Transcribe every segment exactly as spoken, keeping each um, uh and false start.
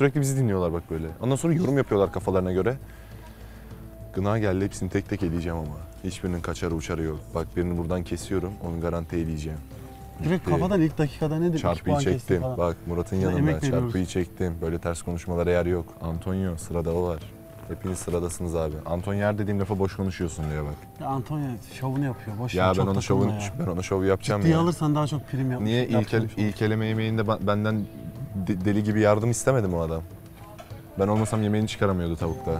Sürekli bizi dinliyorlar bak böyle. Ondan sonra yorum yapıyorlar kafalarına göre. Gına geldi, hepsini tek tek eleyeceğim ama. Hiçbirinin kaçarı uçarı yok. Bak birini buradan kesiyorum, onu garanti eleyeceğim. Direkt kafadan ilk dakikada nedir? Çarpıyı çektim. Bak Murat'ın yanında çarpıyı çektim. Böyle ters konuşmalara yer yok. Antonio sırada, o var. Hepiniz sıradasınız abi. Antonio her dediğim lafa boş konuşuyorsun diye bak. Ya Antonio şovunu yapıyor. Boş ya, ben onu şovunu, ya ben onu şov yapacağım ciddiye ya. Ciddiye alırsan daha çok prim yapmış. Niye ilk, el, ilk eleme yemeğinde benden deli gibi yardım istemedim o adam? Ben olmasam yemeğini çıkaramıyordu tavukta.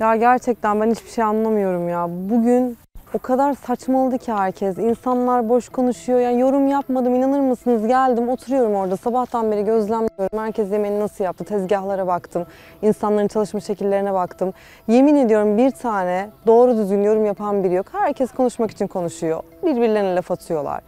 Ya gerçekten ben hiçbir şey anlamıyorum ya. Bugün o kadar saçmaladı ki herkes. İnsanlar boş konuşuyor. Yani yorum yapmadım, inanır mısınız? Geldim, oturuyorum orada. Sabahtan beri gözlemliyorum. Herkes yemeğini nasıl yaptı? Tezgahlara baktım. İnsanların çalışma şekillerine baktım. Yemin ediyorum bir tane doğru düzgün yorum yapan biri yok. Herkes konuşmak için konuşuyor. Birbirlerine laf atıyorlar.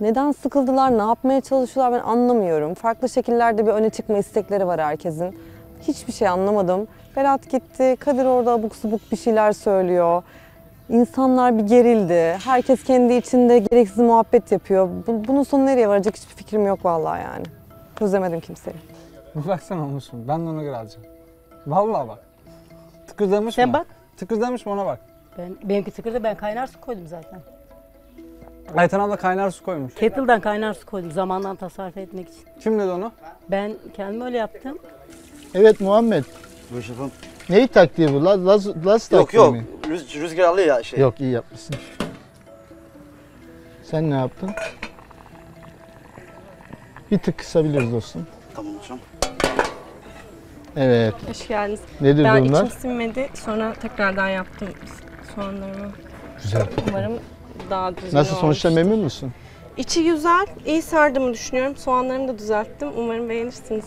Neden sıkıldılar, ne yapmaya çalışıyorlar ben anlamıyorum. Farklı şekillerde bir öne çıkma istekleri var herkesin. Hiçbir şey anlamadım. Berat gitti, Kadir orada abuk subuk bir şeyler söylüyor. İnsanlar bir gerildi. Herkes kendi içinde gereksiz muhabbet yapıyor. Bunun sonu nereye varacak hiçbir fikrim yok vallahi yani. Közlemedim kimseyi. Baksana olmuşum. Ben de ona göre alacağım. Vallahi bak. Tıkırdamış mı? Sen bak. Tıkırdamış mı, ona bak. Ben, benimki tıkırdı. Ben kaynar su koydum zaten. Ayten abla kaynar su koymuş. Kettle'dan kaynar su koydum zamandan tasarruf etmek için. Kim dedi onu? Ben kendim öyle yaptım. Evet Muhammed. Buyur şefim. Neyi taktiği bu? Laz, laz, laz taktiği yok, mi? Yok yok. Rüzgar alıyor ya şey. Yok, iyi yapmışsın. Sen ne yaptın? Bir tık kısabiliriz dostum. Tamam hocam. Evet. Hoş geldiniz. Nedir ben durumlar? Ben içim sinmedi. Sonra tekrardan yaptım soğanlarımı. Güzel. Umarım daha düzgün. Nasıl sonuçta olmuştu. Memnun musun? İçi güzel. İyi sardığımı düşünüyorum. Soğanlarımı da düzelttim. Umarım beğenirsiniz.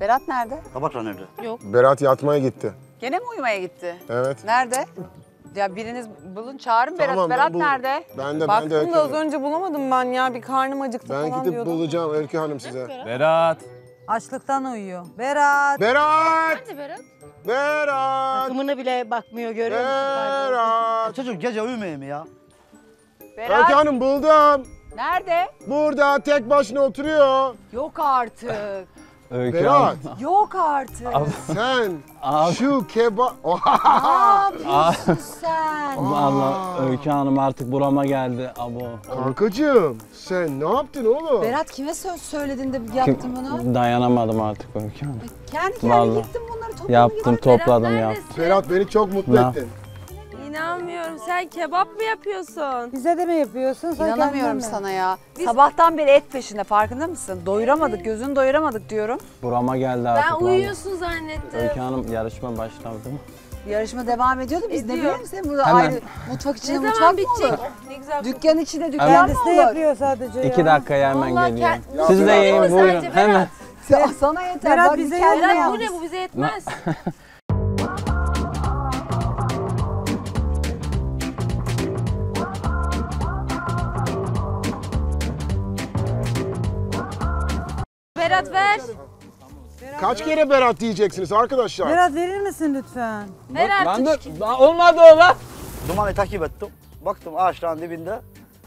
Berat nerede? Tabakla nerede? Yok. Berat yatmaya gitti. Gene mi uyumaya gitti? Evet. Nerede? Ya biriniz bulun, çağırın Berat. Tamam, Berat ben nerede? Ben de, baktım ben de. Baktım da az önce bulamadım ben ya. Bir karnım acıktı ben falan diyordum. Ben gidip bulacağım Öykü Hanım size. Berat. Berat. Açlıktan uyuyor. Berat. Berat. Nerede Berat? Berat. Takımına bile bakmıyor, görüyor musun? Berat. Çocuk gece uyumuyor mu ya? Berat. Öykü Hanım buldum. Nerede? Burada tek başına oturuyor. Yok artık. Öykü Berat. Abi. Yok artık. Abi. Sen abi. Şu kebap... Ne yapıyorsun sen? Allah Öykü Hanım artık burama geldi. Abo. Kankacığım sen ne yaptın oğlum? Berat kime söz söyledin de yaptın bunu? Dayanamadım artık Öykü Hanım. Kendi kendine gittin bunları topladım. Yaptım gibi. topladım Berat yaptım. Berat beni çok mutlu ne? ettin. İnanmıyorum. Sen kebap mı yapıyorsun? Bize de mi yapıyorsun? Sen İnanamıyorum sana ya. Biz... Sabahtan beri et peşinde, farkında mısın? Doyuramadık, gözünü doyuramadık diyorum. Burama geldi artık. Ben uyuyorsun abi. Zannettim. Öykü Hanım yarışma başladı mı? Yarışma devam ediyordu. Biz Ediyor. ne biliyor musun? Burada Hemen. ayrı mutfak içinde ne mutfak mı olur? Ne güzel. Dükkan içinde dükkan evet. mı olur? yapıyor sadece ya. İki dakikaya hemen Vallahi geliyor. Kend... Siz de yiyin buyurun. Hemen. Ya, sana yeter. Berat, Bak, bize Berat bu ne? Bu bize yetmez. Berat ver. Berat, Kaç Berat. kere Berat diyeceksiniz arkadaşlar? Berat verir misin lütfen? Berat de, olmadı o lan. Dumanı takip ettim. Baktım ağaçların dibinde.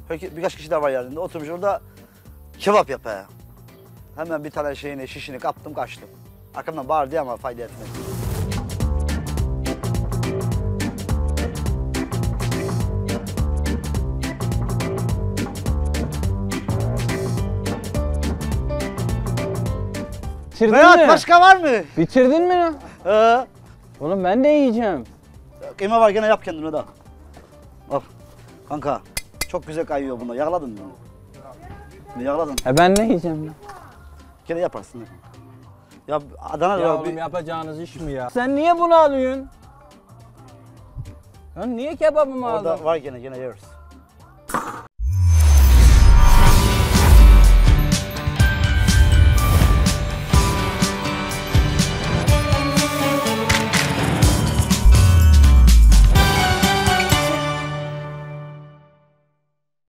Birkaç kişi daha var yerinde. Oturmuş orada kebap yapıyor. Hemen bir tane şeyini, şişini kaptım kaçtım. Arkamdan bağırdı ama fayda etmedi. Bitirdin Berat mi? Başka var mı? Bitirdin mi lan? Ee? Oğlum ben de yiyeceğim. Kıyma var gene, yap kendine daha. Al kanka, çok güzel kayıyor bunda. Yağladın mı? Yağladın. E ben ne yiyeceğim lan? Gene yaparsın. Ya Adana'da ya oğlum bir... yapacağınız iş mi ya? Sen niye bunu alıyorsun? Lan niye kebabımı aldın? Orada var gene gene yeriz.